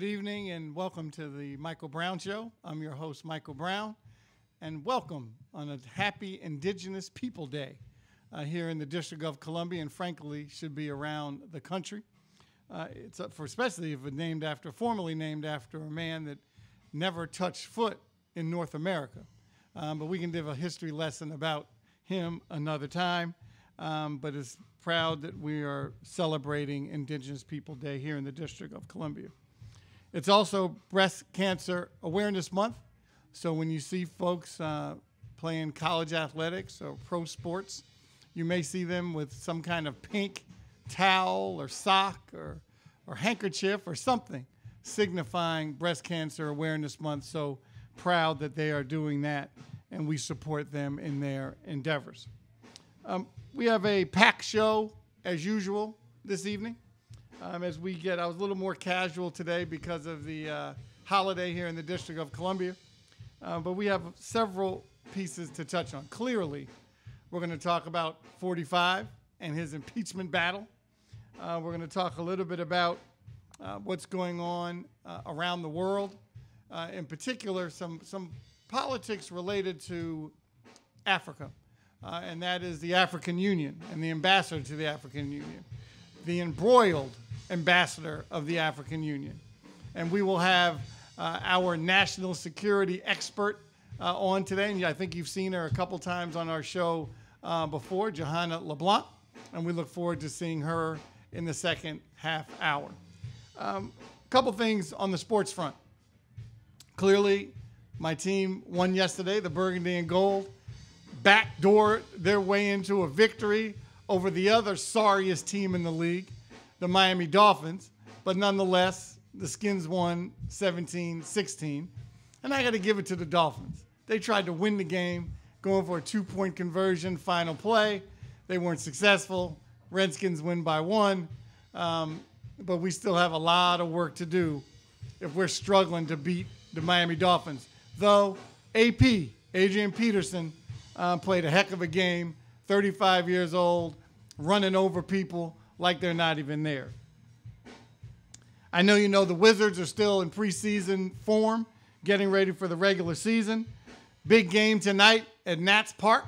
Good evening and welcome to the Michael Brown Show. I'm your host, Michael Brown, and welcome on a happy Indigenous People Day here in the District of Columbia, and frankly should be around the country. It's up for, especially if it's formerly named after a man that never touched foot in North America. But we can give a history lesson about him another time. But it's proud that we are celebrating Indigenous People Day here in the District of Columbia. It's also Breast Cancer Awareness Month. So when you see folks playing college athletics or pro sports, you may see them with some kind of pink towel or sock or handkerchief or something signifying Breast Cancer Awareness Month. So proud that they are doing that, and we support them in their endeavors. We have a packed show as usual this evening. I was a little more casual today because of the holiday here in the District of Columbia, but we have several pieces to touch on. Clearly, we're going to talk about 45 and his impeachment battle. We're going to talk a little bit about what's going on around the world, in particular some politics related to Africa. And that is the African Union and the ambassador to the African Union, the embroiled ambassador of the African Union. And we will have our national security expert on today, and I think you've seen her a couple times on our show before, Johanna LeBlanc, and we look forward to seeing her in the second half hour. Couple things on the sports front. Clearly, my team won yesterday, the Burgundy and Gold, backdoor their way into a victory over the other sorriest team in the league, the Miami Dolphins. But nonetheless, the Skins won 17-16. And I got to give it to the Dolphins. They tried to win the game, going for a two-point conversion, final play. They weren't successful. Redskins win by one. But we still have a lot of work to do if we're struggling to beat the Miami Dolphins. Though AP, Adrian Peterson, played a heck of a game, 35 years old, running over people like they're not even there. I know you know the Wizards are still in preseason form, getting ready for the regular season. Big game tonight at Nats Park.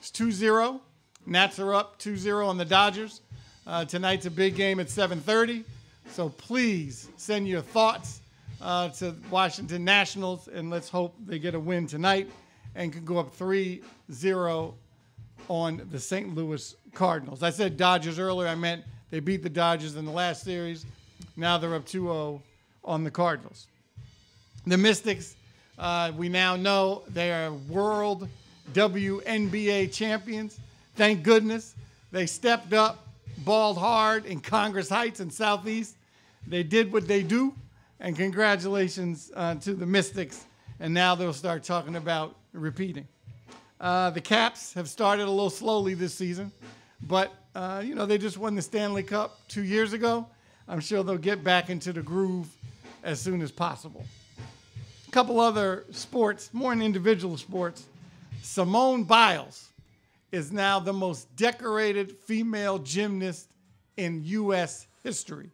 It's 2-0. Nats are up 2-0 on the Dodgers. Tonight's a big game at 7:30, so please send your thoughts to Washington Nationals, and let's hope they get a win tonight and could go up 3-0 on the St. Louis Cardinals. I said Dodgers earlier. I meant they beat the Dodgers in the last series. Now they're up 2-0 on the Cardinals. The Mystics, we now know they are world WNBA champions. Thank goodness. They stepped up, balled hard in Congress Heights and Southeast. They did what they do, and congratulations to the Mystics. And now they'll start talking about repeating. The Caps have started a little slowly this season, but you know, they just won the Stanley Cup 2 years ago. I'm sure they'll get back into the groove as soon as possible. A couple other sports, more in individual sports. Simone Biles is now the most decorated female gymnast in U.S. history.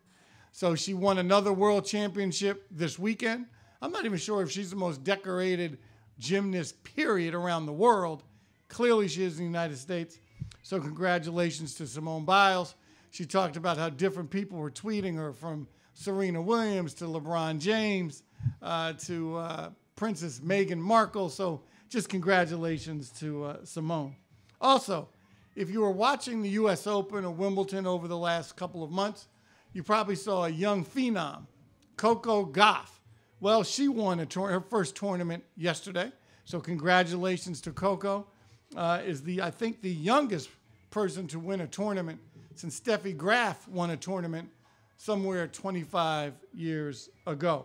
So she won another world championship this weekend. I'm not even sure if she's the most decorated gymnast, period, around the world. Clearly, she is in the United States. So congratulations to Simone Biles. She talked about how different people were tweeting her, from Serena Williams to LeBron James to Princess Meghan Markle. So just congratulations to Simone. Also, if you were watching the U.S. Open or Wimbledon over the last couple of months, you probably saw a young phenom, Coco Gauff. Well, she won her first tournament yesterday, so congratulations to Coco. Is I think the youngest person to win a tournament since Steffi Graf won a tournament somewhere 25 years ago.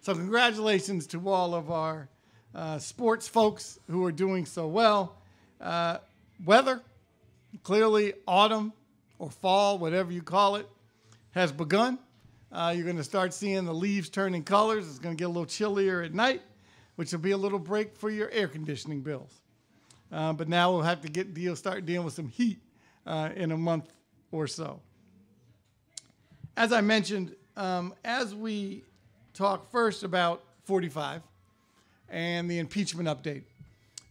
So congratulations to all of our sports folks who are doing so well. Weather, clearly autumn or fall, whatever you call it, has begun. You're going to start seeing the leaves turning colors. It's going to get a little chillier at night, which will be a little break for your air conditioning bills. But now we'll have to start dealing with some heat in a month or so. As I mentioned, as we talk first about 45 and the impeachment update.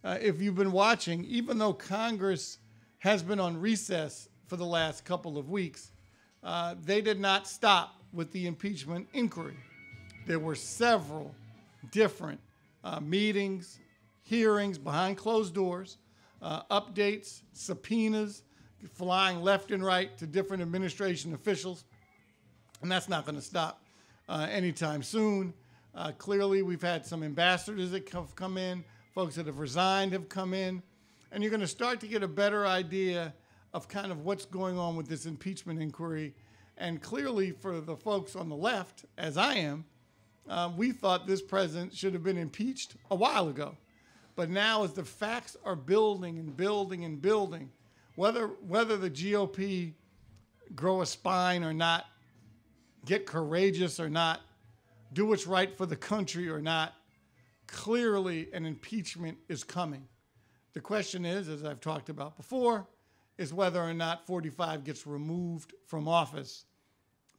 If you've been watching, even though Congress has been on recess for the last couple of weeks, they did not stop with the impeachment inquiry. There were several different meetings, hearings behind closed doors, updates, subpoenas, flying left and right to different administration officials. And that's not going to stop anytime soon. Clearly, we've had some ambassadors that have come in, folks that have resigned have come in, and you're going to start to get a better idea of kind of what's going on with this impeachment inquiry. And clearly, for the folks on the left, as I am, we thought this president should have been impeached a while ago. But now, as the facts are building and building and building, whether the GOP grow a spine or not, get courageous or not, do what's right for the country or not, clearly an impeachment is coming. The question is, as I've talked about before, is whether or not 45 gets removed from office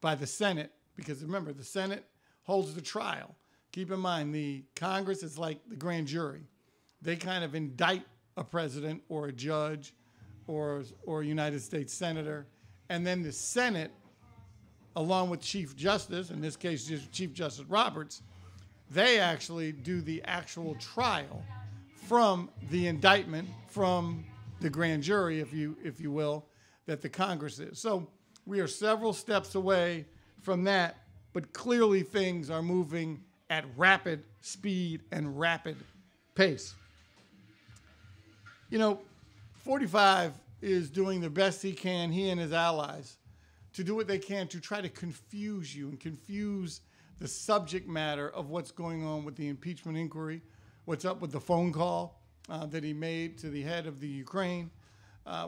by the Senate. Because remember, the Senate holds the trial. Keep in mind, the Congress is like the grand jury. They kind of indict a president or a judge or a United States senator. And then the Senate, along with Chief Justice, in this case Chief Justice Roberts, they actually do the actual trial from the indictment, from the grand jury, if you will, that the Congress is. So we are several steps away from that, but clearly things are moving at rapid speed and rapid pace. You know, 45 is doing the best he can, he and his allies, to do what they can to try to confuse you and confuse the subject matter of what's going on with the impeachment inquiry, what's up with the phone call that he made to the head of the Ukraine,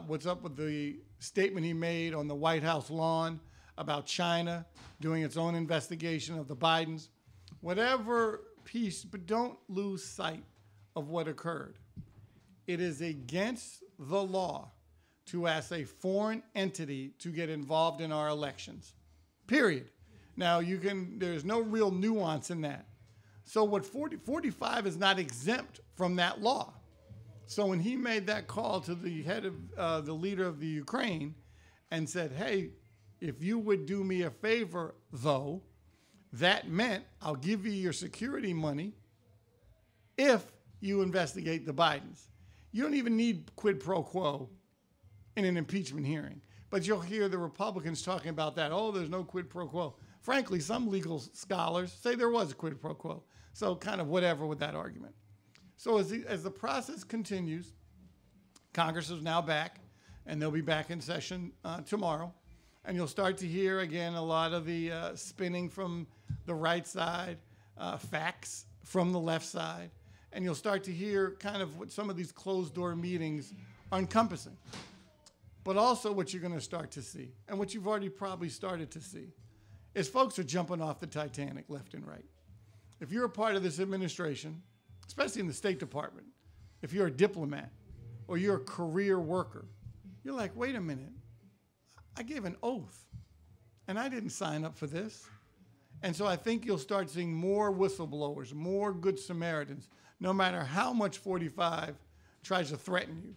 what's up with the statement he made on the White House lawn about China doing its own investigation of the Bidens, whatever piece, but don't lose sight of what occurred. It is against the law to ask a foreign entity to get involved in our elections, period. Now, you can, there's no real nuance in that. So what 45 is not exempt from that law. So when he made that call to the head of the leader of the Ukraine and said, hey, if you would do me a favor, though, that meant I'll give you your security money if you investigate the Bidens. You don't even need quid pro quo in an impeachment hearing. But you'll hear the Republicans talking about that. Oh, there's no quid pro quo. Frankly, some legal scholars say there was a quid pro quo. So kind of whatever with that argument. So as the process continues, Congress is now back, and they'll be back in session tomorrow. And you'll start to hear, again, a lot of the spinning from the right side, facts from the left side. And you'll start to hear kind of what some of these closed-door meetings are encompassing. But also what you're going to start to see, and what you've already probably started to see, is folks are jumping off the Titanic left and right. If you're a part of this administration, especially in the State Department, if you're a diplomat or you're a career worker, you're like, wait a minute, I gave an oath, and I didn't sign up for this. And so I think you'll start seeing more whistleblowers, more good Samaritans, no matter how much 45 tries to threaten you.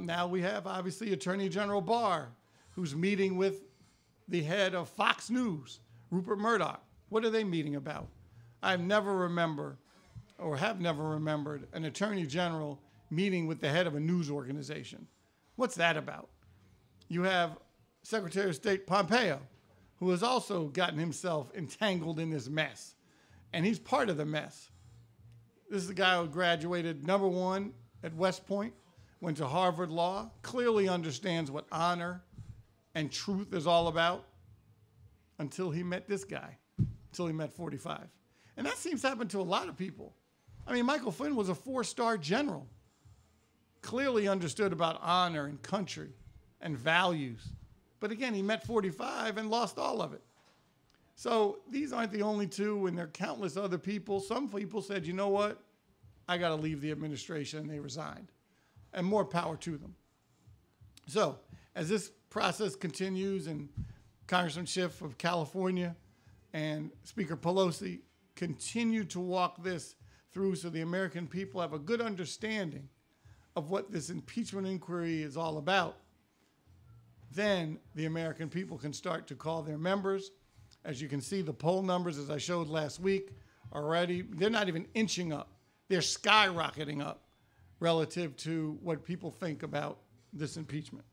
Now we have, obviously, Attorney General Barr, who's meeting with the head of Fox News, Rupert Murdoch. What are they meeting about? I've never remembered, or have never remembered, an attorney general meeting with the head of a news organization. What's that about? You have Secretary of State Pompeo, who has also gotten himself entangled in this mess, and he's part of the mess. This is a guy who graduated #1 at West Point, went to Harvard Law, clearly understands what honor and truth is all about, until he met this guy, until he met 45. And that seems to happen to a lot of people. I mean, Michael Flynn was a 4-star general, clearly understood about honor and country and values. But again, he met 45 and lost all of it. So these aren't the only two, and there are countless other people. Some people said, you know what? I got to leave the administration, and they resigned. And more power to them. So as this process continues and Congressman Schiff of California and Speaker Pelosi continue to walk this through so the American people have a good understanding of what this impeachment inquiry is all about, then the American people can start to call their members. As you can see, the poll numbers, as I showed last week, already, they're not even inching up. They're skyrocketing up relative to what people think about this impeachment.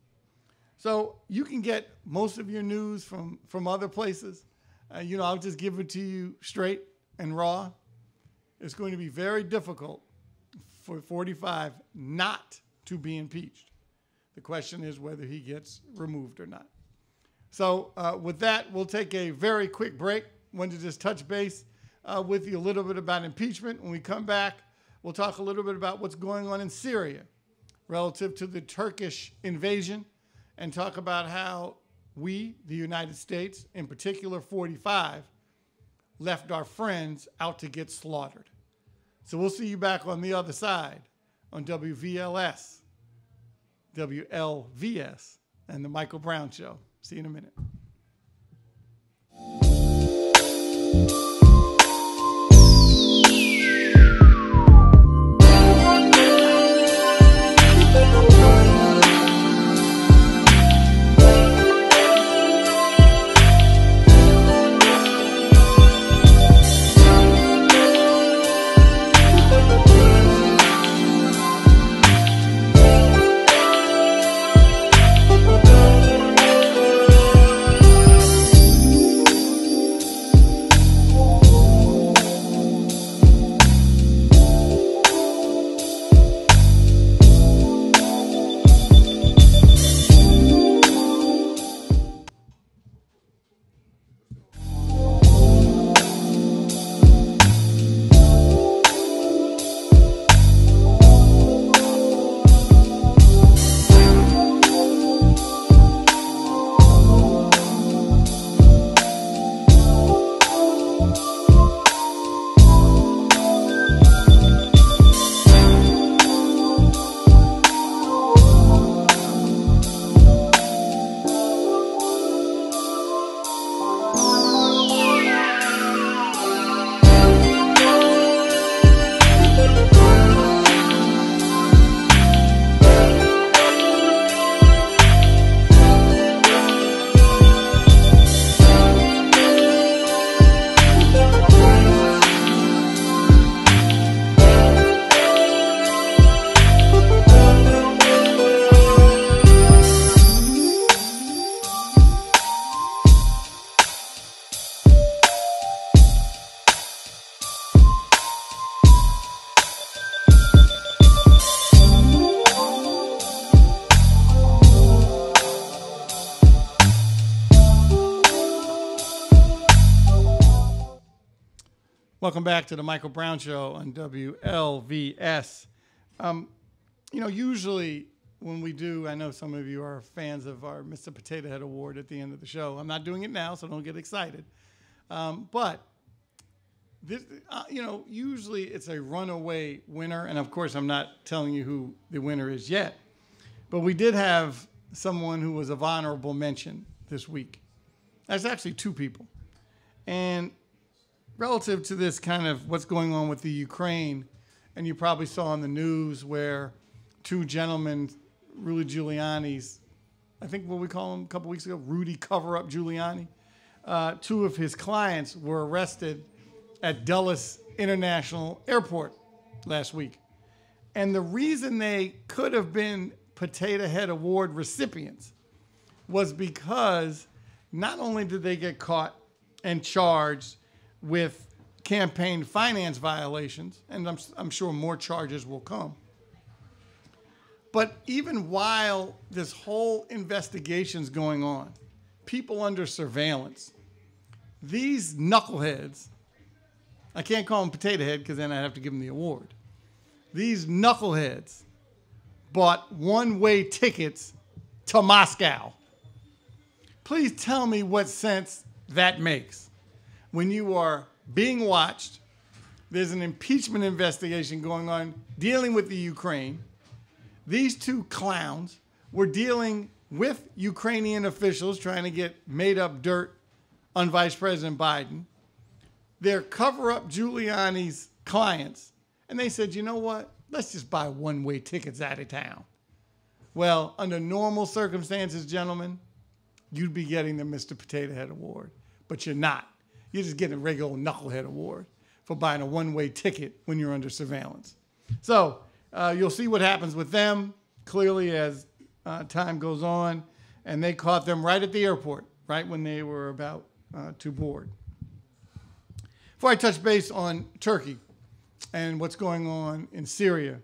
So you can get most of your news from other places. You know, I'll just give it to you straight and raw. It's going to be very difficult for 45 not to be impeached. The question is whether he gets removed or not. So with that, we'll take a very quick break. Wanted to just touch base with you a little bit about impeachment. When we come back, we'll talk a little bit about what's going on in Syria relative to the Turkish invasion and talk about how we, the United States, in particular 45, left our friends out to get slaughtered. So we'll see you back on the other side on WLVS, and The Michael Brown Show. See you in a minute. Welcome back to The Michael Brown Show on WLVS. You know, usually when we do, I know some of you are fans of our Mr. Potato Head Award at the end of the show. I'm not doing it now, so don't get excited. But, this, you know, usually it's a runaway winner. And, of course, I'm not telling you who the winner is yet. But we did have someone who was of honorable mention this week. That's actually two people. And relative to this kind of what's going on with the Ukraine, and you probably saw on the news where two gentlemen, Rudy Giuliani's, I think what we call him a couple weeks ago, Rudy Cover-Up Giuliani, two of his clients were arrested at Dulles International Airport last week. And the reason they could have been Potato Head Award recipients was because not only did they get caught and charged with campaign finance violations, and I'm sure more charges will come. But even while this whole investigation's going on, people under surveillance, these knuckleheads, I can't call them potato head because then I'd have to give them the award. These knuckleheads bought one-way tickets to Moscow. Please tell me what sense that makes. When you are being watched, there's an impeachment investigation going on dealing with the Ukraine. These two clowns were dealing with Ukrainian officials trying to get made-up dirt on Vice President Biden. They're cover-up Giuliani's clients. And they said, you know what? Let's just buy one-way tickets out of town. Well, under normal circumstances, gentlemen, you'd be getting the Mr. Potato Head Award. But you're not. You're just getting a regular old knucklehead award for buying a one-way ticket when you're under surveillance. So you'll see what happens with them, clearly, as time goes on. And they caught them right at the airport, right when they were about to board. Before I touch base on Turkey and what's going on in Syria,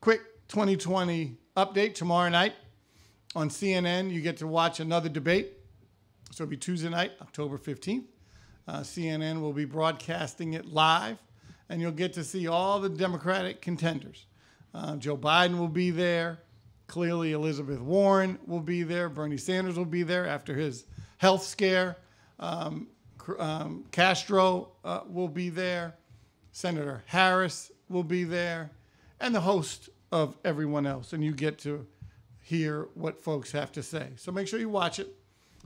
quick 2020 update tomorrow night on CNN. You get to watch another debate. So it'll be Tuesday night, October 15th. CNN will be broadcasting it live, and you'll get to see all the Democratic contenders. Joe Biden will be there. Clearly, Elizabeth Warren will be there. Bernie Sanders will be there after his health scare. Castro will be there. Senator Harris will be there. And the host of everyone else. And you get to hear what folks have to say. So make sure you watch it.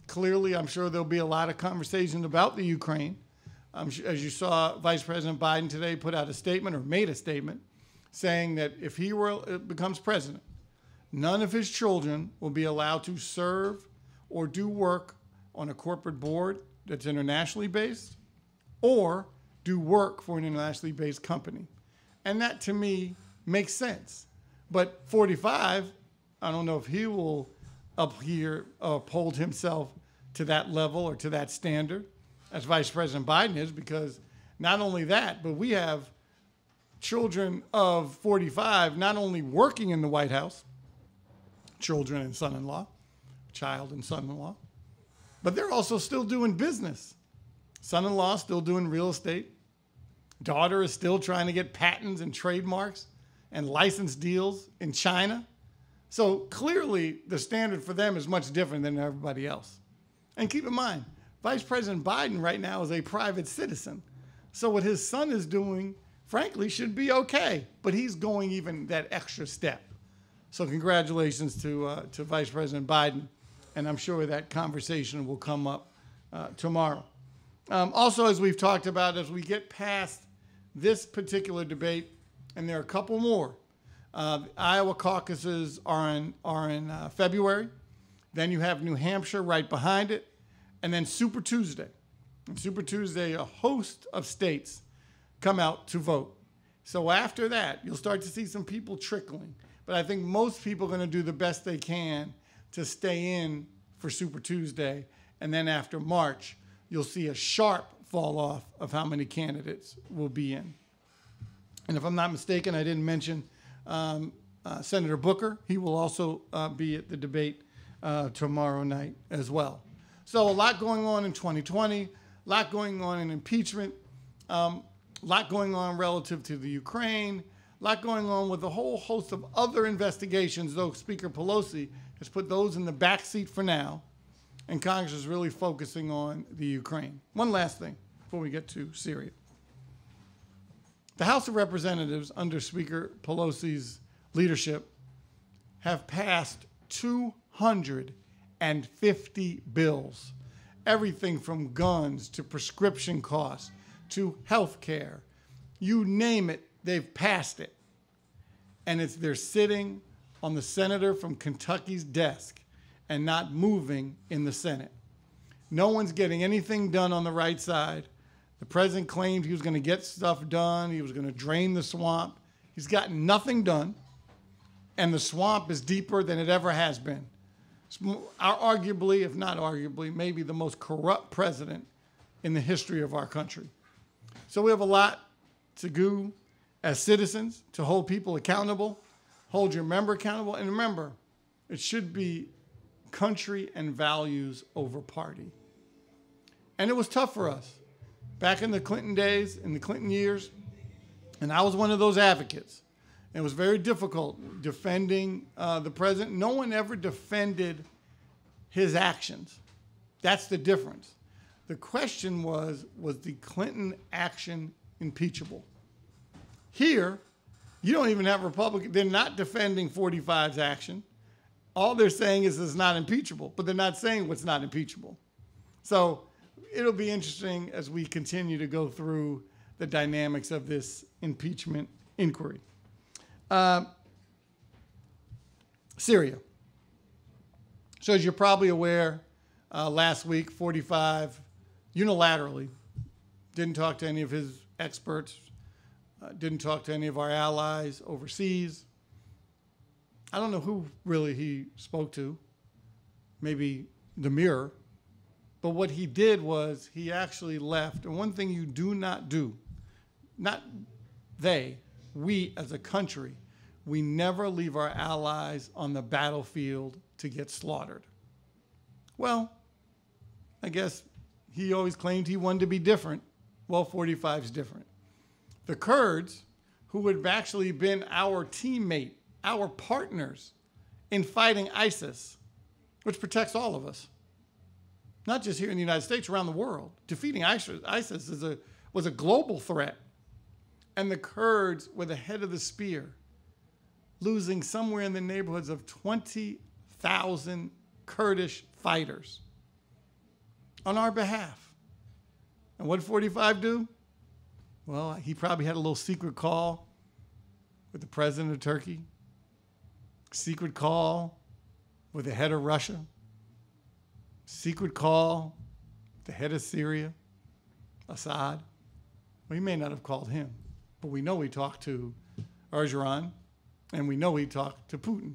Clearly, I'm sure there'll be a lot of conversation about the Ukraine. As you saw, Vice President Biden today put out a statement, or made a statement, saying that if he becomes president, none of his children will be allowed to serve or do work on a corporate board that's internationally based or do work for an internationally based company. And that, to me, makes sense. But 45, I don't know if he will uphold himself to that level or to that standard as Vice President Biden is, because not only that, but we have children of 45 not only working in the White House, children and son-in-law, child and son-in-law, but they're also still doing business. Son-in-law still doing real estate. Daughter is still trying to get patents and trademarks and license deals in China. So clearly, the standard for them is much different than everybody else. And keep in mind, Vice President Biden right now is a private citizen. So what his son is doing, frankly, should be okay. But he's going even that extra step. So congratulations to Vice President Biden. And I'm sure that conversation will come up tomorrow. Also, as we've talked about, as we get past this particular debate, and there are a couple more, the Iowa caucuses are in February. Then you have New Hampshire right behind it. And then Super Tuesday. And Super Tuesday, a host of states come out to vote. So after that, you'll start to see some people trickling. But I think most people are going to do the best they can to stay in for Super Tuesday. And then after March, you'll see a sharp fall off of how many candidates will be in. And if I'm not mistaken, I didn't mention Senator Booker. He will also be at the debate tomorrow night as well. So a lot going on in 2020, a lot going on in impeachment, a lot going on relative to the Ukraine, a lot going on with a whole host of other investigations, though Speaker Pelosi has put those in the backseat for now, and Congress is really focusing on the Ukraine. One last thing before we get to Syria. The House of Representatives, under Speaker Pelosi's leadership, have passed 250 bills. Everything from guns to prescription costs to health care. You name it, they've passed it. And they're sitting on the senator from Kentucky's desk and not moving in the Senate. No one's getting anything done on the right side. The president claimed he was going to get stuff done. He was going to drain the swamp. He's gotten nothing done. And the swamp is deeper than it ever has been. It's arguably, if not arguably, maybe the most corrupt president in the history of our country. So we have a lot to do as citizens to hold people accountable, hold your member accountable. And remember, it should be country and values over party. And it was tough for us. Back in the Clinton days, in the Clinton years, and I was one of those advocates. It was very difficult defending the president. No one ever defended his actions. That's the difference. The question was the Clinton action impeachable? Here, you don't even have Republicans. They're not defending 45's action. All they're saying is it's not impeachable, but they're not saying what's not impeachable. So it'll be interesting as we continue to go through the dynamics of this impeachment inquiry. Syria. So as you're probably aware, last week, 45 unilaterally, didn't talk to any of his experts, didn't talk to any of our allies overseas. I don't know who really he spoke to, maybe the mirror, but what he did was he actually left. And one thing you do not do, not they, we as a country, we never leave our allies on the battlefield to get slaughtered. Well, I guess he always claimed he wanted to be different. Well, 45 is different. The Kurds, who had actually been our teammate, our partners in fighting ISIS, which protects all of us, not just here in the United States, around the world. Defeating ISIS is was a global threat. And the Kurds were the head of the spear, losing somewhere in the neighborhoods of 20,000 Kurdish fighters on our behalf. And what did 45 do? Well, he probably had a little secret call with the president of Turkey, secret call with the head of Russia, secret call with the head of Syria, Assad. Well, he may not have called him, but we know he talked to Erdogan, and we know he talked to Putin.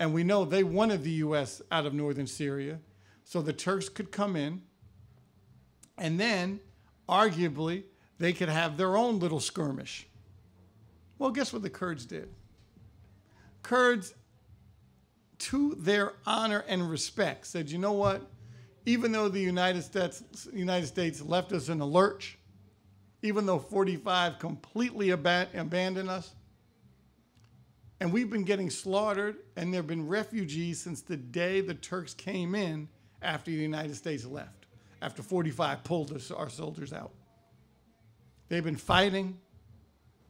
And we know they wanted the U.S. out of northern Syria so the Turks could come in, and then, arguably, they could have their own little skirmish. Well, guess what the Kurds did? Kurds, to their honor and respect, said, you know what? Even though the United States left us in a lurch, even though 45 completely abandoned us, and we've been getting slaughtered, and there have been refugees since the day the Turks came in after the United States left, after 45 pulled our soldiers out. They've been fighting,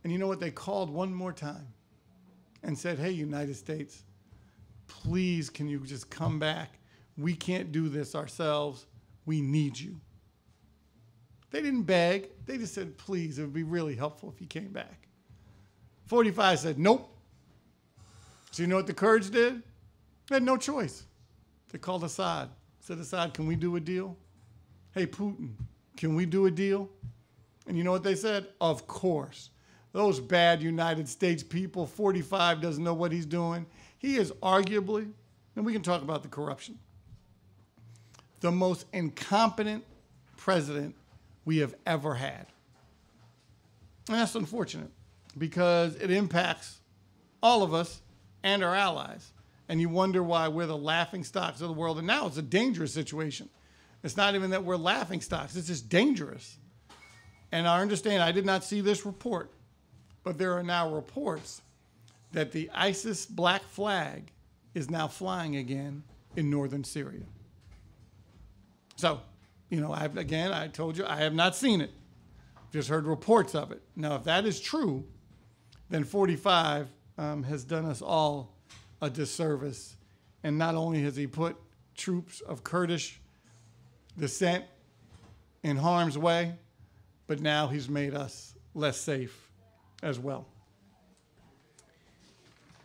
and you know what? They called one more time and said, hey, United States, please, can you just come back? We can't do this ourselves. We need you. They didn't beg. They just said, please, it would be really helpful if you came back. 45 said, nope. So you know what the Kurds did? They had no choice. They called Assad. Said, Assad, can we do a deal? Hey, Putin, can we do a deal? And you know what they said? Of course. Those bad United States people, 45 doesn't know what he's doing. He is arguably, and we can talk about the corruption, the most incompetent president we have ever had. And that's unfortunate because it impacts all of us and our allies. And you wonder why we're the laughing stocks of the world. And now it's a dangerous situation. It's not even that we're laughing stocks. It's just dangerous. And I understand, I did not see this report, but there are now reports that the ISIS black flag is now flying again in northern Syria. So, you know, again, I told you, I have not seen it. Just heard reports of it. Now, if that is true, then 45 has done us all a disservice. And not only has he put troops of Kurdish descent in harm's way, but now he's made us less safe as well.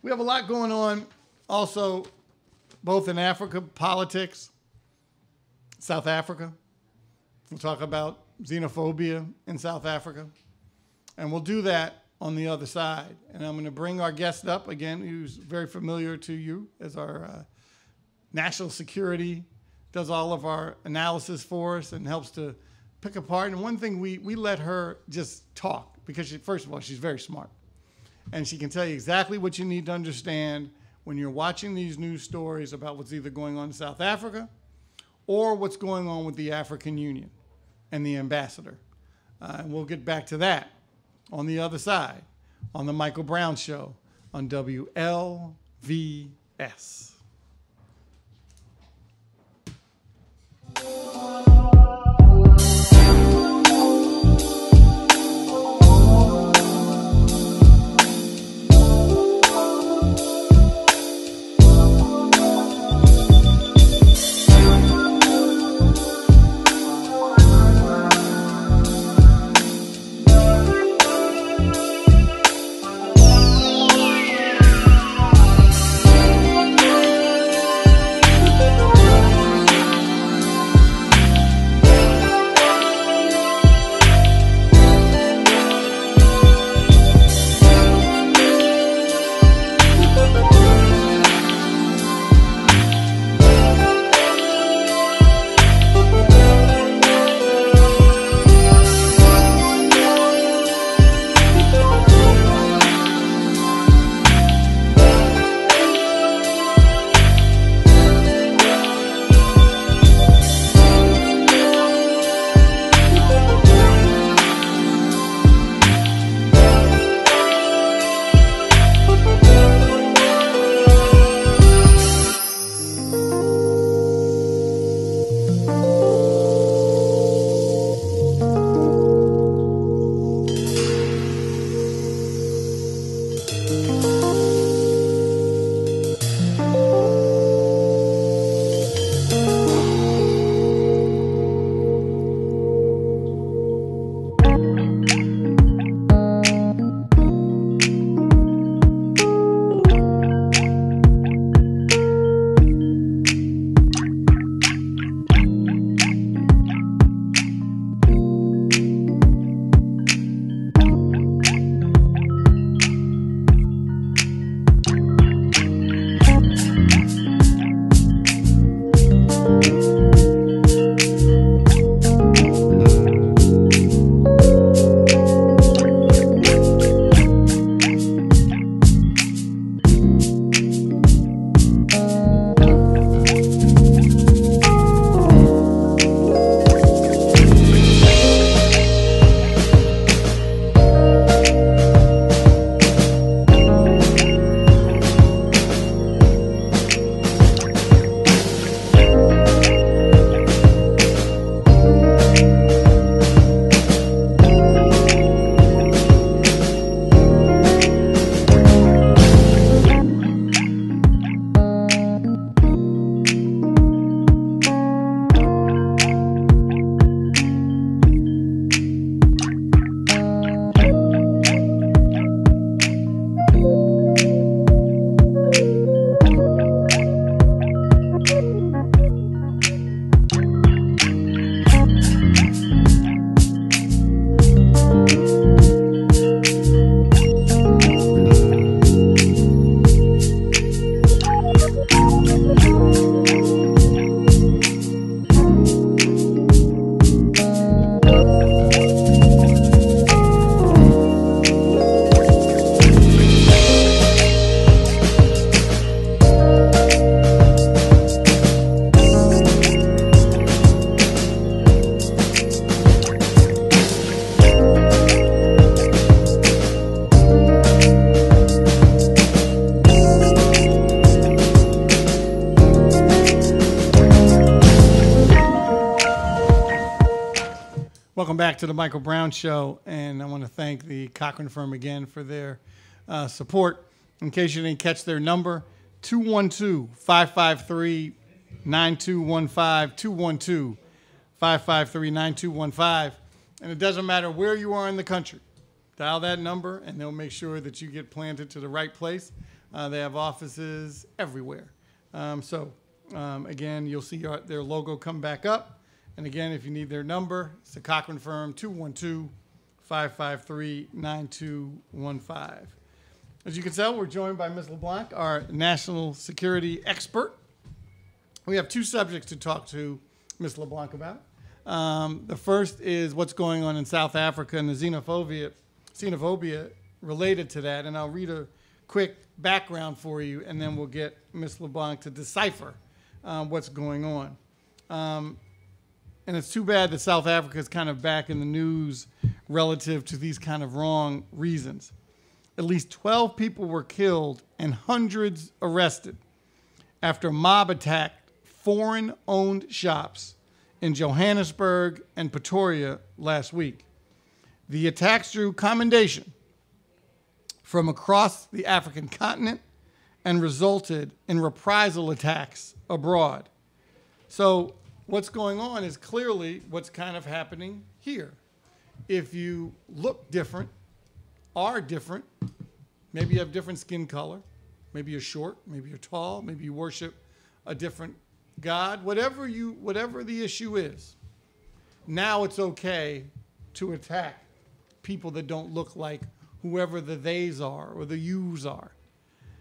We have a lot going on also, both in Africa, politics, South Africa. We'll talk about xenophobia in South Africa. And we'll do that on the other side. And I'm going to bring our guest up again, who's very familiar to you as our national security, does all of our analysis for us and helps to pick apart. And one thing we let her just talk because she, first of all, she's very smart and she can tell you exactly what you need to understand when you're watching these news stories about what's either going on in South Africa or what's going on with the African Union and the ambassador. And we'll get back to that on the other side on the Michael Brown Show on WLVS. Welcome back to the Michael Brown Show, and I want to thank the Cochran firm again for their support. In case you didn't catch their number, 212-553-9215, 212-553-9215. And it doesn't matter where you are in the country. Dial that number, and they'll make sure that you get planted to the right place. They have offices everywhere. Again, you'll see their logo come back up. And again, if you need their number, it's the Cochran firm, 212-553-9215. As you can tell, we're joined by Ms. LeBlanc, our national security expert. We have two subjects to talk to Ms. LeBlanc about. The first is what's going on in South Africa and the xenophobia related to that. And I'll read a quick background for you, and then we'll get Ms. LeBlanc to decipher what's going on. And it's too bad that South Africa is kind of back in the news relative to these kind of wrong reasons. At least 12 people were killed and hundreds arrested after a mob attacked foreign-owned shops in Johannesburg and Pretoria last week. The attacks drew commendation from across the African continent and resulted in reprisal attacks abroad. So what's going on is clearly what's kind of happening here. If you look different, are different, maybe you have different skin color, maybe you're short, maybe you're tall, maybe you worship a different god, whatever the issue is, now it's okay to attack people that don't look like whoever the theys are or the yous are.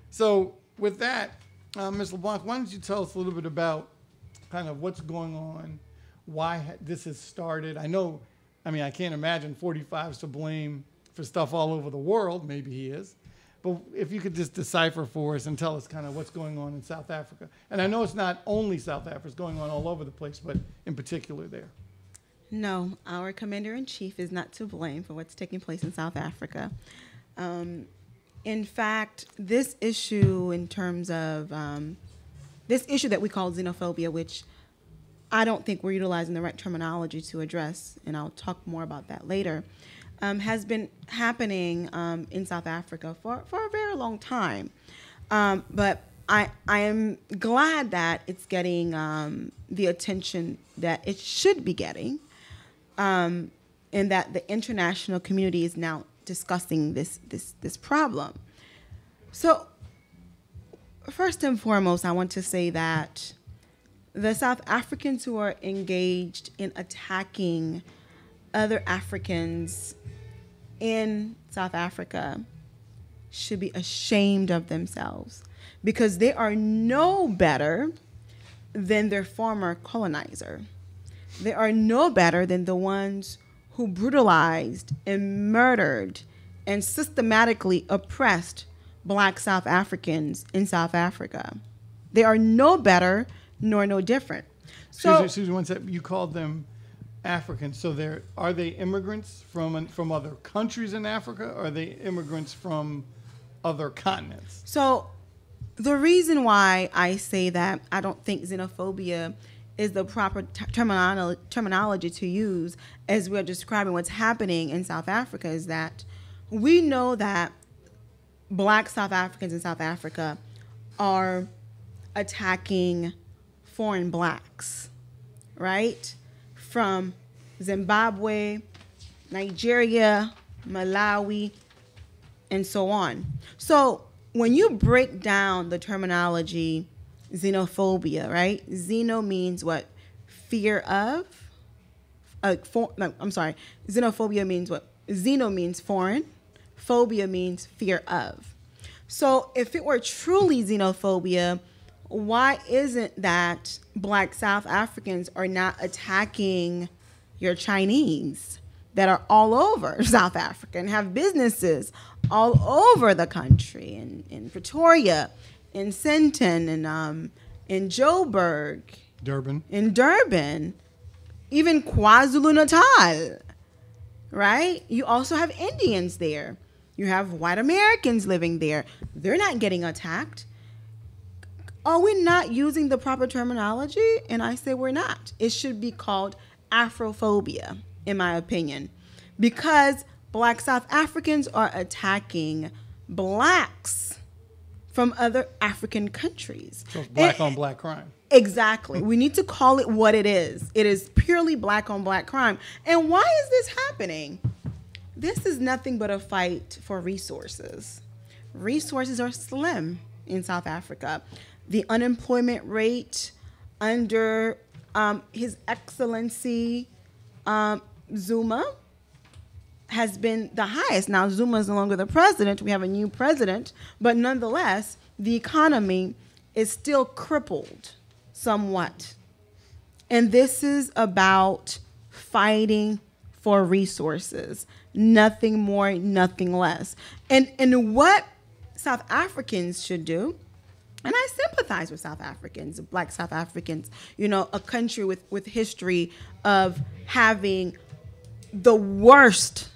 So with that, Ms. LeBlanc, why don't you tell us a little bit about kind of what's going on, why this has started. I mean, I can't imagine 45's to blame for stuff all over the world. Maybe he is. But if you could just decipher for us and tell us kind of what's going on in South Africa. And I know it's not only South Africa. It's going on all over the place, but in particular there. No, our commander-in-chief is not to blame for what's taking place in South Africa. In fact, this issue in terms of this issue that we call xenophobia, which I don't think we're utilizing the right terminology to address, and I'll talk more about that later, has been happening in South Africa for a very long time. But I am glad that it's getting the attention that it should be getting, and that the international community is now discussing this problem. So first and foremost, I want to say that the South Africans who are engaged in attacking other Africans in South Africa should be ashamed of themselves because they are no better than their former colonizer. They are no better than the ones who brutalized and murdered and systematically oppressed Black South Africans in South Africa. They are no better nor no different. So, Susan, one second. You called them Africans. So are they immigrants from other countries in Africa? Or are they immigrants from other continents? So the reason why I say that I don't think xenophobia is the proper terminology to use as we're describing what's happening in South Africa is that we know that Black South Africans in South Africa are attacking foreign Blacks, right? From Zimbabwe, Nigeria, Malawi, and so on. So when you break down the terminology xenophobia, right? Xeno means what? Fear of? I'm sorry. Xenophobia means what? Xeno means foreign. Phobia means fear of. So if it were truly xenophobia, why isn't that Black South Africans are not attacking your Chinese that are all over South Africa and have businesses all over the country, in Pretoria, in Senton, and in Joburg, in Durban, even KwaZulu-Natal, right? You also have Indians there. You have white Americans living there. They're not getting attacked. Are we not using the proper terminology? And I say we're not. It should be called Afrophobia. in my opinion, because Black South Africans are attacking Blacks from other African countries. So it's black on black crime. Exactly. We need to call it what it is. It is purely black on black crime. And why is this happening? This is nothing but a fight for resources. Resources are slim in South Africa. The unemployment rate under His Excellency Zuma has been the highest. Now, Zuma is no longer the president. We have a new president. But nonetheless, the economy is still crippled somewhat. And this is about fighting for resources. Nothing more, nothing less. And what South Africans should do, and I sympathize with South Africans, Black South Africans, you know, a country with history of having the worst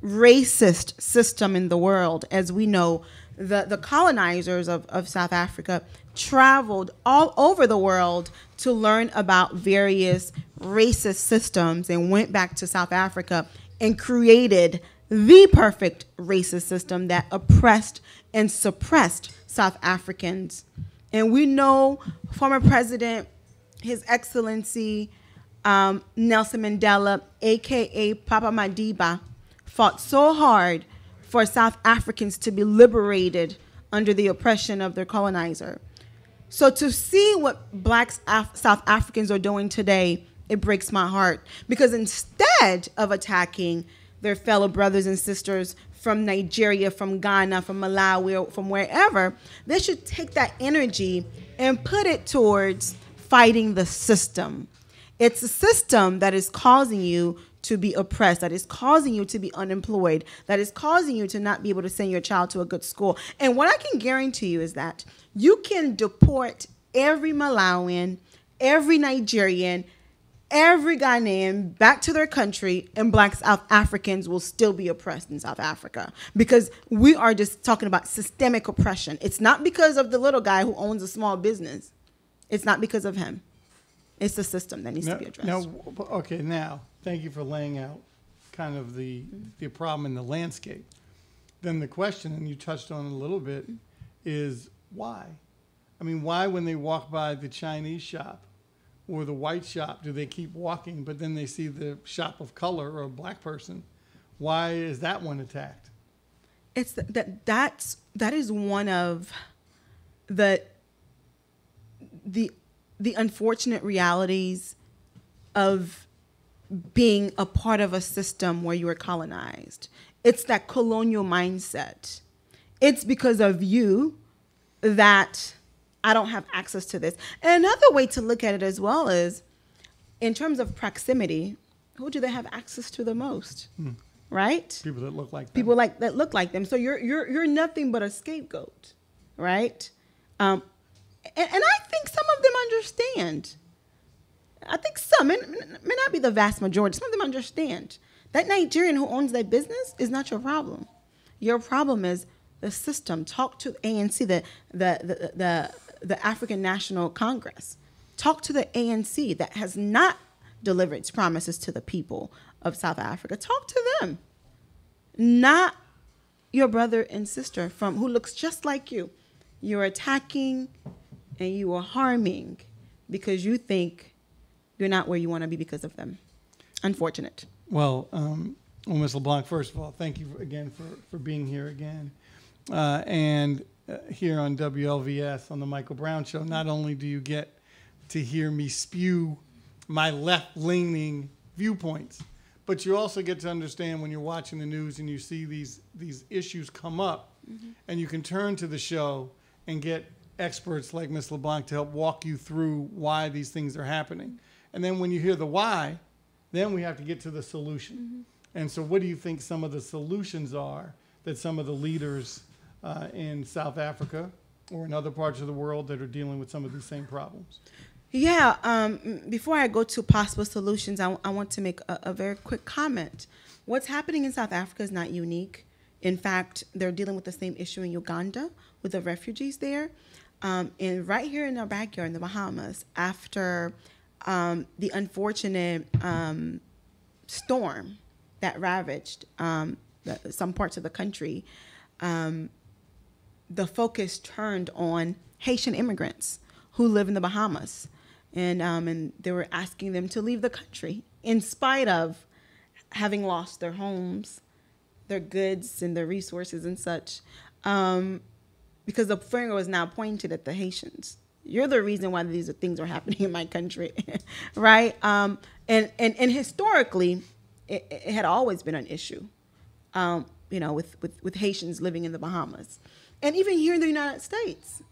racist system in the world. As we know, the colonizers of South Africa traveled all over the world to learn about various racist systems and went back to South Africa and created the perfect racist system that oppressed and suppressed South Africans. And we know former President, His Excellency Nelson Mandela, aka Papa Madiba, fought so hard for South Africans to be liberated under the oppression of their colonizer. So to see what Black South Africans are doing today, it breaks my heart, because instead of attacking their fellow brothers and sisters from Nigeria, from Ghana, from Malawi, from wherever, they should take that energy and put it towards fighting the system. It's a system that is causing you to be oppressed, that is causing you to be unemployed, that is causing you to not be able to send your child to a good school. And what I can guarantee you is that you can deport every Malawian, every Nigerian, every Ghanaian back to their country, and Black South Africans will still be oppressed in South Africa, because we are just talking about systemic oppression. It's not because of the little guy who owns a small business. It's not because of him. It's the system that needs to be addressed. Now, thank you for laying out kind of the problem in the landscape. Then the question, and you touched on it a little bit, is why? I mean, why when they walk by the Chinese shop or the white shop, do they keep walking, but then they see the shop of color or a black person? Why is that one attacked? It's that is one of the unfortunate realities of being a part of a system where you were colonized. It's that colonial mindset. It's because of you that I don't have access to this. And another way to look at it as well is, in terms of proximity, who do they have access to the most? Right? People that look like them. People that look like them. So you're nothing but a scapegoat, right? And I think some of them understand. I think some, and may not be the vast majority, some of them understand that Nigerian who owns that business is not your problem. Your problem is the system. Talk to ANC, the African National Congress. Talk to the ANC that has not delivered its promises to the people of South Africa. Talk to them, not your brother and sister from who looks just like you. You're attacking and you are harming because you think you're not where you want to be because of them. Unfortunate. Well, Ms. LeBlanc, first of all, thank you again for being here again. Here on WLVS on the Michael Brown Show, not only do you get to hear me spew my left-leaning viewpoints, but you also get to understand when you're watching the news and you see these issues come up, and you can turn to the show and get experts like Ms. LeBlanc to help walk you through why these things are happening. And then when you hear the why, then we have to get to the solution. And so what do you think some of the solutions are that some of the leaders in South Africa or in other parts of the world that are dealing with some of these same problems? Yeah, before I go to possible solutions, I want to make a very quick comment. What's happening in South Africa is not unique. In fact, they're dealing with the same issue in Uganda with the refugees there. And right here in our backyard in the Bahamas, after the unfortunate storm that ravaged some parts of the country, the focus turned on Haitian immigrants who live in the Bahamas, and they were asking them to leave the country in spite of having lost their homes, their goods, and their resources and such, because the finger was now pointed at the Haitians. You're the reason why these things are happening in my country, right? And historically, it had always been an issue, you know, with Haitians living in the Bahamas, and even here in the United States.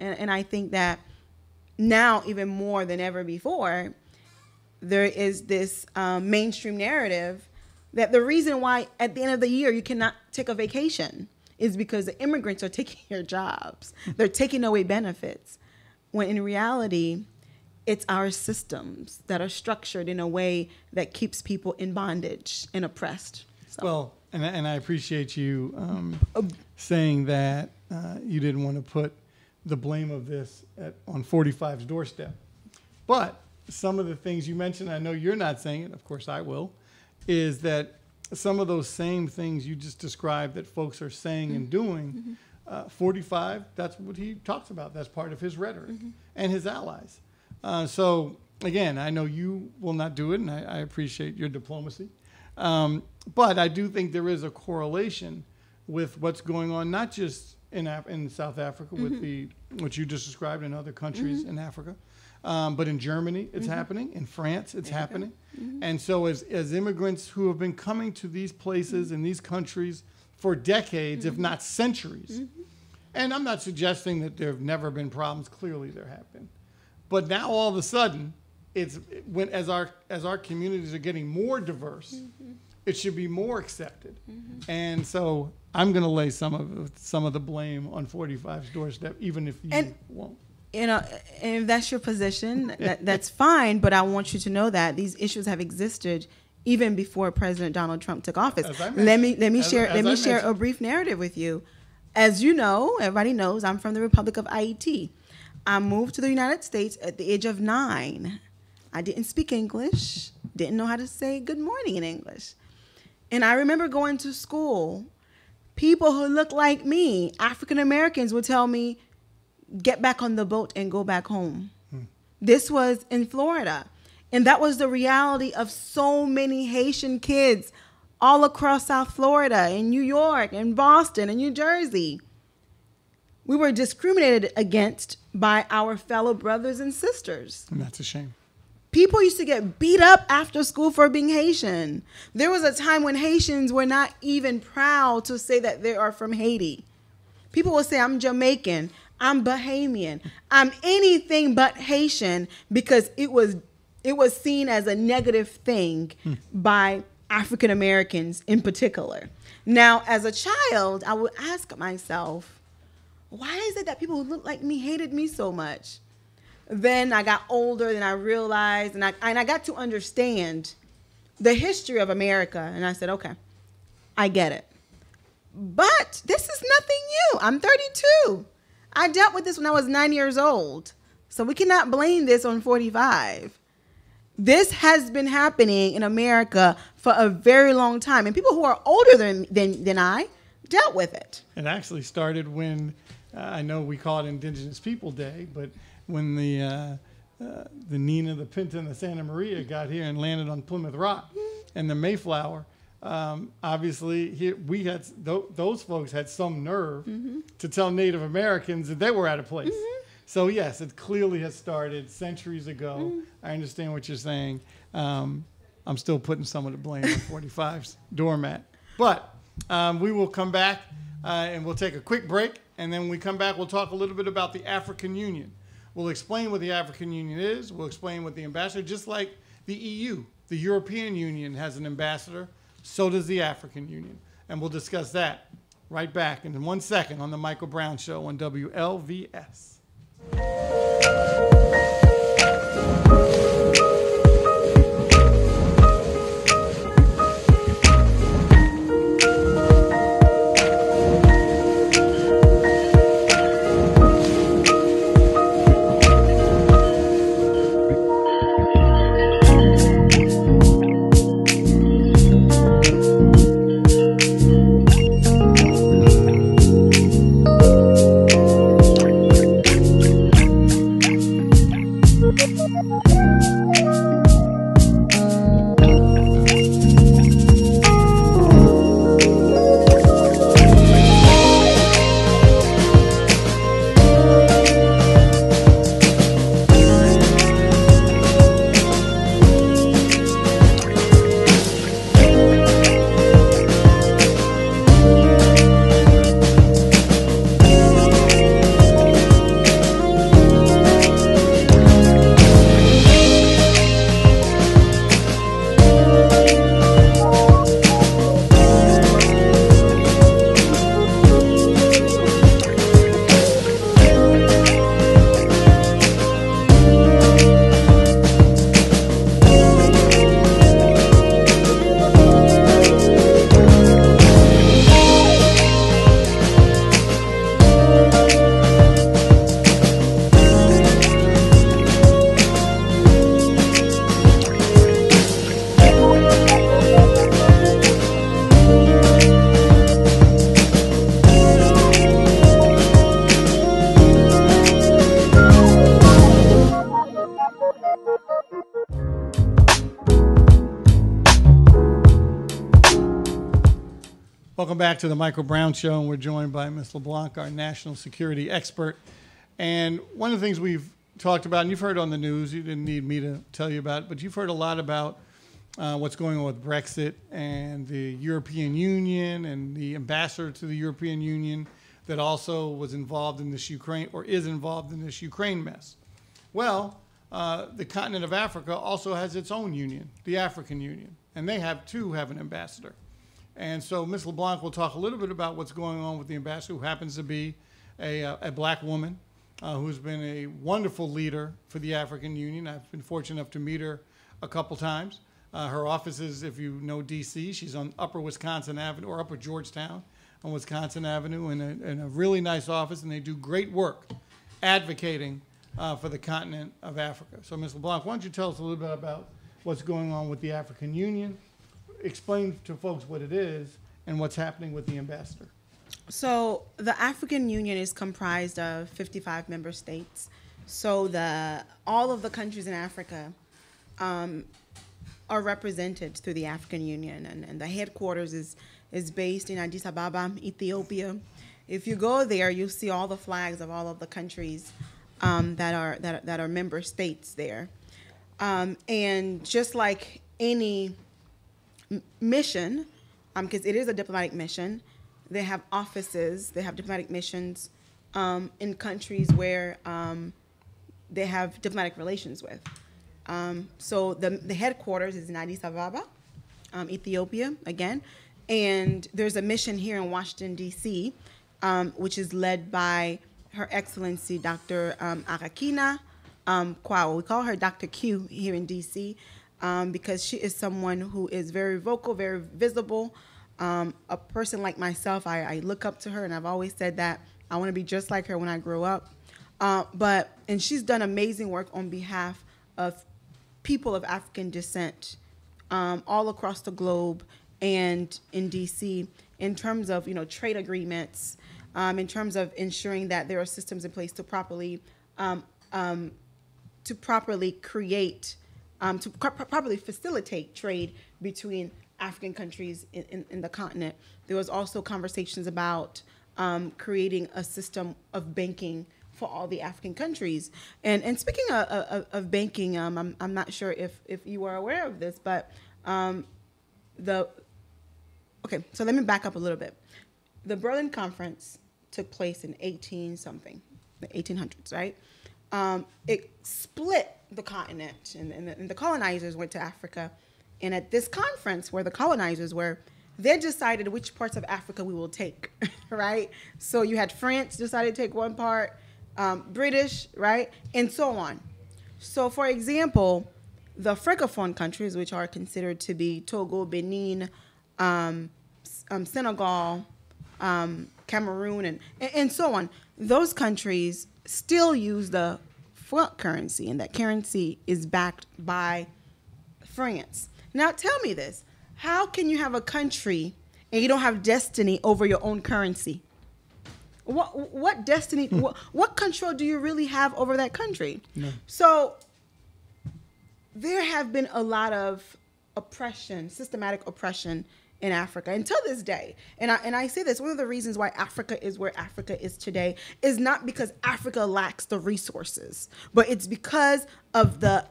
And I think that now, even more than ever before, there is this mainstream narrative that the reason why at the end of the year you cannot take a vacation is because the immigrants are taking your jobs. They're taking away benefits. When in reality, it's our systems that are structured in a way that keeps people in bondage and oppressed. So. Well, and I appreciate you saying that you didn't want to put the blame of this on 45's doorstep. But some of the things you mentioned, I know you're not saying it, of course I will, is that some of those same things you just described that folks are saying and doing, 45, that's what he talks about. That's part of his rhetoric and his allies. So, again, I know you will not do it, and I appreciate your diplomacy. But I do think there is a correlation with what's going on, not just in South Africa with what you just described in other countries in Africa, but in Germany it's happening, in France it's happening. And so as immigrants who have been coming to these places and these countries for decades, if not centuries, and I'm not suggesting that there have never been problems, clearly there have been. But now all of a sudden, it's when as our communities are getting more diverse, it should be more accepted. And so I'm going to lay some of the blame on 45's doorstep, even if you won't. You know, and if that's your position, that's fine. But I want you to know that these issues have existed even before President Donald Trump took office. Let me share a brief narrative with you. As you know, everybody knows, I'm from the Republic of Haiti. I moved to the United States at the age of 9. I didn't speak English, didn't know how to say good morning in English. And I remember going to school. People who looked like me, African Americans, would tell me, get back on the boat and go back home. This was in Florida. And that was the reality of so many Haitian kids all across South Florida, and New York, and Boston, and New Jersey. We were discriminated against by our fellow brothers and sisters. And that's a shame. People used to get beat up after school for being Haitian. There was a time when Haitians were not even proud to say that they are from Haiti. People will say, I'm Jamaican, I'm Bahamian, I'm anything but Haitian, because it was seen as a negative thing by African Americans in particular. Now, as a child, I would ask myself, why is it that people who look like me hated me so much? Then I got older, and I realized, and I got to understand the history of America, and I said, okay, I get it. But this is nothing new. I'm 32. I dealt with this when I was 9 years old, so we cannot blame this on 45. This has been happening in America for a very long time, and people who are older than I dealt with it. It actually started when, I know we call it Indigenous People Day, but when the Nina, the Pinta, and the Santa Maria got here and landed on Plymouth Rock, and the Mayflower, obviously here we had those folks had some nerve to tell Native Americans that they were out of place. So yes, it clearly has started centuries ago. I understand what you're saying. I'm still putting some of the blame on 45's doormat, but we will come back and we'll take a quick break, and then when we come back, we'll talk a little bit about the African Union. We'll explain what the African Union is. We'll explain what the ambassador, just like the EU, the European Union has an ambassador, so does the African Union. And we'll discuss that right back in 1 second on The Michael Brown Show on WLVS. back to the Michael Brown Show, and we're joined by Ms. LeBlanc, our national security expert. And one of the things we've talked about, and you've heard on the news, you didn't need me to tell you about it, but you've heard a lot about what's going on with Brexit and the European Union and the ambassador to the European Union that also was involved in this Ukraine, or is involved in this Ukraine mess. Well, the continent of Africa also has its own union, the African Union, and they have too have an ambassador. And so Ms. LeBlanc will talk a little bit about what's going on with the ambassador, who happens to be a black woman who's been a wonderful leader for the African Union. I've been fortunate enough to meet her a couple times. Her office is, if you know D.C., she's on Upper Wisconsin Avenue, or Upper Georgetown on Wisconsin Avenue, in a really nice office, and they do great work advocating for the continent of Africa. So Ms. LeBlanc, why don't you tell us a little bit about what's going on with the African Union? Explain to folks what it is and what's happening with the ambassador. So the African Union is comprised of 55 member states. So all of the countries in Africa are represented through the African Union, and the headquarters is based in Addis Ababa, Ethiopia. If you go there, you'll see all the flags of all of the countries that are member states there. And just like any mission, because it is a diplomatic mission, they have offices, they have diplomatic missions in countries where they have diplomatic relations with. So the headquarters is in Addis Ababa, Ethiopia, again, and there's a mission here in Washington, D.C., which is led by Her Excellency Dr. Arakina Kwao. We call her Dr. Q here in D.C., because she is someone who is very vocal, very visible. A person like myself, I look up to her, and I've always said that I want to be just like her when I grow up. And she's done amazing work on behalf of people of African descent all across the globe and in D.C. in terms of trade agreements, in terms of ensuring that there are systems in place to properly facilitate trade between African countries in the continent. There was also conversations about creating a system of banking for all the African countries. And speaking of banking, I'm not sure if you are aware of this, but so let me back up a little bit. The Berlin Conference took place in 18-something, the 1800s, right? It split the continent, and the colonizers went to Africa. And at this conference where the colonizers were, they decided which parts of Africa we will take, right? So you had France decided to take one part, British, right? And so on. So for example, the Francophone countries, which are considered to be Togo, Benin, Senegal, Cameroon, and so on, those countries still use the franc currency, and that currency is backed by France. Now tell me this, how can you have a country and you don't have destiny over your own currency? What destiny, what control do you really have over that country? No. So there have been a lot of oppression, systematic oppression in Africa until this day. And I say this, one of the reasons why Africa is where Africa is today is not because Africa lacks the resources, but it's because of the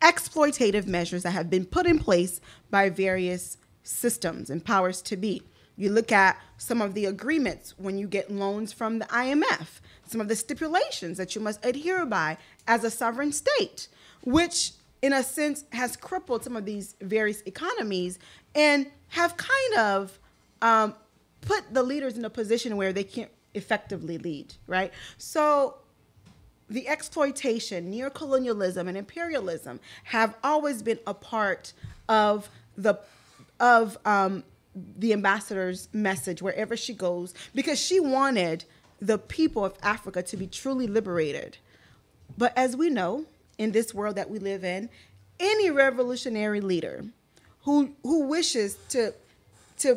exploitative measures that have been put in place by various systems and powers to be. You look at some of the agreements when you get loans from the IMF, some of the stipulations that you must adhere by as a sovereign state, which in a sense has crippled some of these various economies and have kind of put the leaders in a position where they can't effectively lead, right? So the exploitation, neocolonialism, and imperialism have always been a part of the ambassador's message wherever she goes, because she wanted the people of Africa to be truly liberated. But as we know, in this world that we live in, any revolutionary leader who wishes to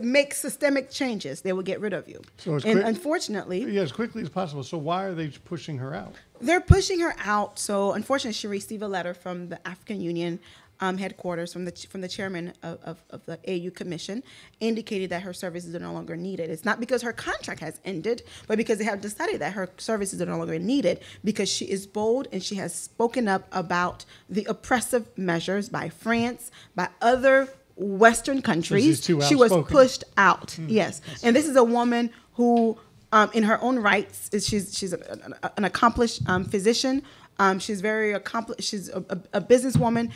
make systemic changes, they will get rid of you. So unfortunately... Yeah, as quickly as possible. So why are they pushing her out? They're pushing her out. So unfortunately, she received a letter from the African Union headquarters from the chairman of the AU Commission, indicated that her services are no longer needed. It's not because her contract has ended, but because they have decided that her services are no longer needed because she is bold and she has spoken up about the oppressive measures by France, by other Western countries. She was pushed out. Yes. And this is a woman who, in her own rights, she's an accomplished physician. She's very accomplished. She's a businesswoman.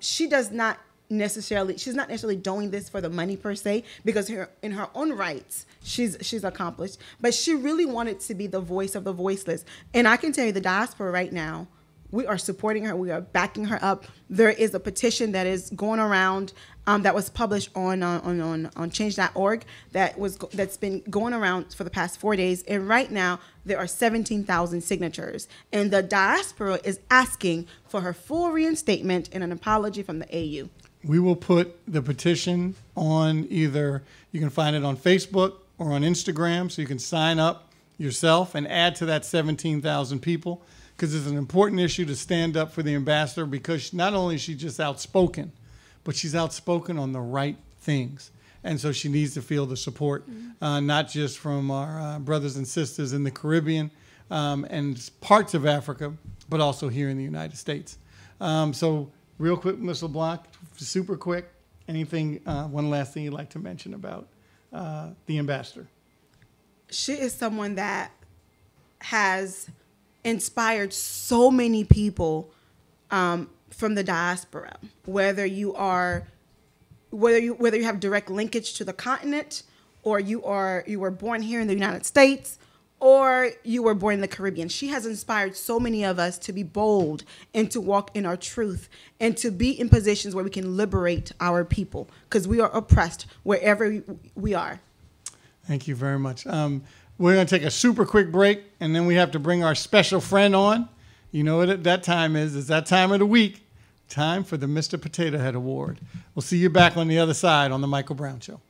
She's not necessarily doing this for the money per se, because in her own rights, she's accomplished. But she really wanted to be the voice of the voiceless. And I can tell you, the diaspora right now, we are supporting her. We are backing her up. There is a petition that is going around that was published on change.org that's been going around for the past 4 days. And right now there are 17,000 signatures, and the diaspora is asking for her full reinstatement and an apology from the AU. We will put the petition on either, you can find it on Facebook or on Instagram, so you can sign up yourself and add to that 17,000 people, because it's an important issue to stand up for the ambassador, because not only is she just outspoken, but she's outspoken on the right things. And so she needs to feel the support, not just from our brothers and sisters in the Caribbean and parts of Africa, but also here in the United States. So real quick, Ms. LeBlanc, super quick, anything, one last thing you'd like to mention about the ambassador? She is someone that has inspired so many people from the diaspora, whether you have direct linkage to the continent, or you were born here in the United States, or you were born in the Caribbean. She has inspired so many of us to be bold and to walk in our truth and to be in positions where we can liberate our people, because we are oppressed wherever we are. Thank you very much. We're going to take a super quick break, and then we have to bring our special friend on. You know what that time is. It's that time of the week. Time for the Mr. Potato Head Award. We'll see you back on the other side on The Michael Brown Show.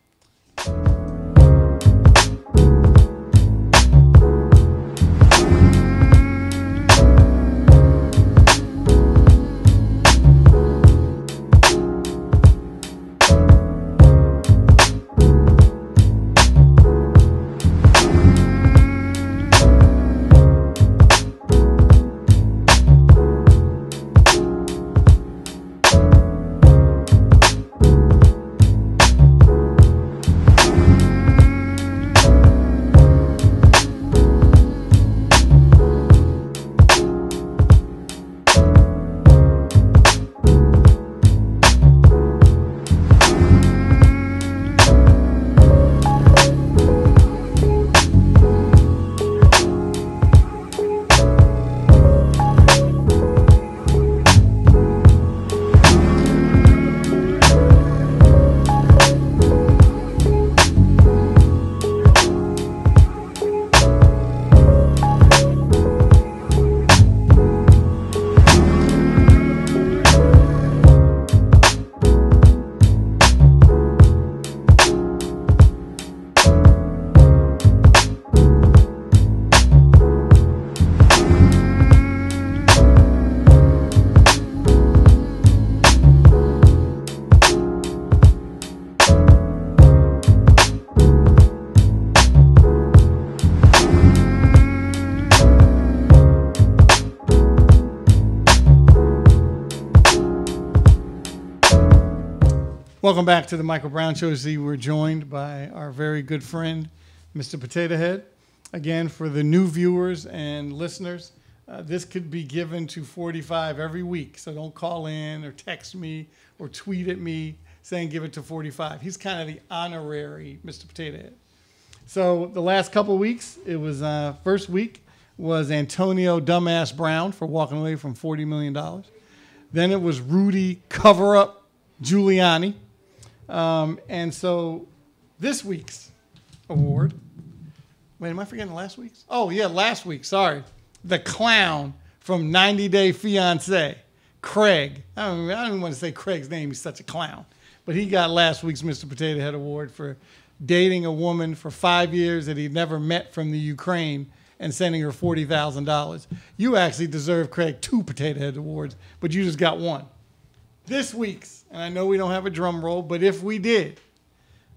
Welcome back to the Michael Brown Show. We're joined by our very good friend, Mr. Potato Head. Again, for the new viewers and listeners, this could be given to 45 every week. So don't call in or text me or tweet at me saying give it to 45. He's kind of the honorary Mr. Potato Head. So the last couple of weeks, it was first week was Antonio Dumbass Brown for walking away from $40 million. Then it was Rudy Cover Up Giuliani. And so this week's award, wait, am I forgetting last week's? Oh, yeah, last week, sorry. The clown from 90 Day Fiancé, Craig. I don't even want to say Craig's name. He's such a clown. But he got last week's Mr. Potato Head Award for dating a woman for 5 years that he'd never met from the Ukraine and sending her $40,000. You actually deserve, Craig, 2 Potato Head Awards, but you just got one. This week's, and I know we don't have a drum roll, but if we did,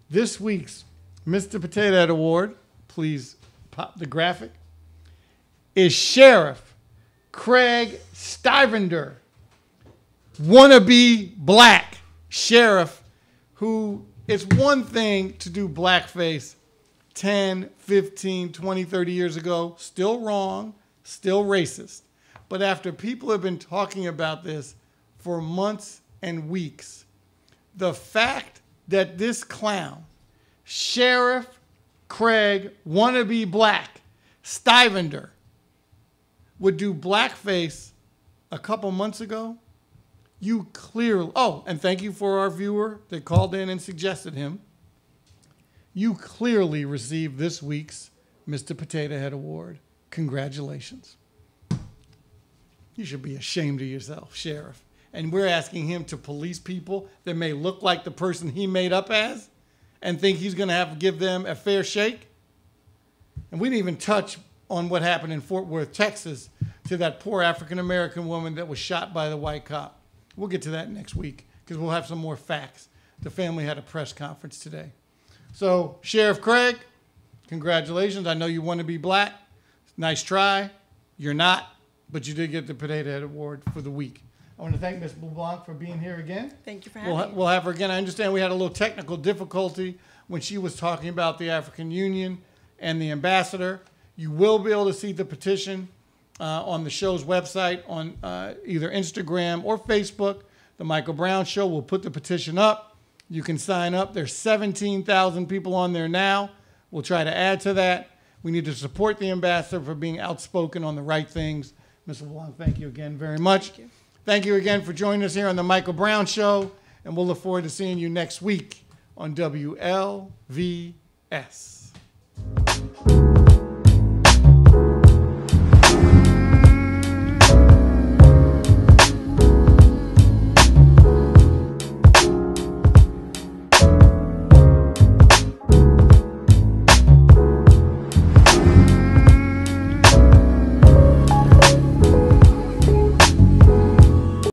this week's Mr. Potato Head Award, please pop the graphic, is Sheriff Craig Stivender, wannabe black sheriff, who it's one thing to do blackface 10, 15, 20, 30 years ago, still wrong, still racist. But after people have been talking about this for months and weeks, the fact that this clown, Sheriff Craig, wannabe black, Stivender, would do blackface a couple months ago, you clearly, oh, and thank you for our viewer that called in and suggested him. You clearly received this week's Mr. Potato Head Award. Congratulations. You should be ashamed of yourself, Sheriff. And we're asking him to police people that may look like the person he made up as and think he's going to have to give them a fair shake. And we didn't even touch on what happened in Fort Worth, Texas, to that poor African-American woman that was shot by the white cop. We'll get to that next week because we'll have some more facts. The family had a press conference today. So, Sheriff Craig, congratulations. I know you want to be black. Nice try. You're not, but you did get the Potato Head Award for the week. I want to thank Ms. LeBlanc for being here again. Thank you for having me. We'll have her again. I understand we had a little technical difficulty when she was talking about the African Union and the ambassador. You will be able to see the petition on the show's website, on either Instagram or Facebook. The Michael Brown Show will put the petition up. You can sign up. There's 17,000 people on there now. We'll try to add to that. We need to support the ambassador for being outspoken on the right things. Ms. LeBlanc, thank you again very much. Thank you. Thank you again for joining us here on The Michael Brown Show, and we'll look forward to seeing you next week on WLVS.